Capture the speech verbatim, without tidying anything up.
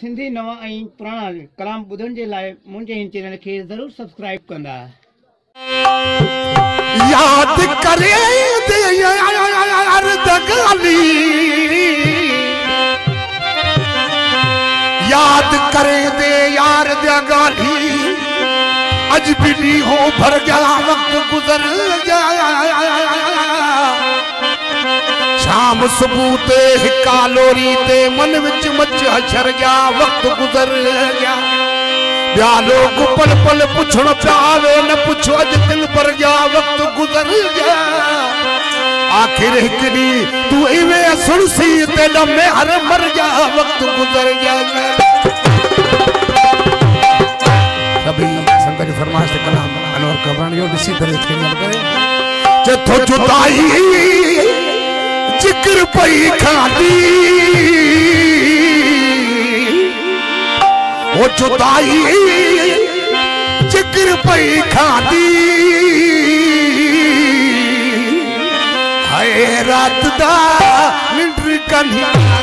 सिंधी नवा ऐं पुराणा कलाम बुधन जे लाए मुंजे इन चैनल के जरूर सब्सक्राइब कंदा। याद करे दे अर्द गाली, याद करे दे यार दे गाली, अज भी नी हो भर गया वक्त गुजर गया। शाम सुबह ते कालोरी ते मन विच मच हशर गया, वक्त गुजर गया। ब्या लोग पल पल पुछण पावे न पुछो अज दिल भर गया, वक्त गुजर गया। आखिर हिकड़ी तू इवे सुनसी ते न में हर मर गया, वक्त गुजर गया। सभी संगत जी फरमाइश ते कलाम अनवर कबरान यो दिसी तरह खिदमत करे। जथो जुदाई जिगर पई खांदी, ओ जुदाई जिगर पई खांदी, हाय रात दा निंड कन्ही।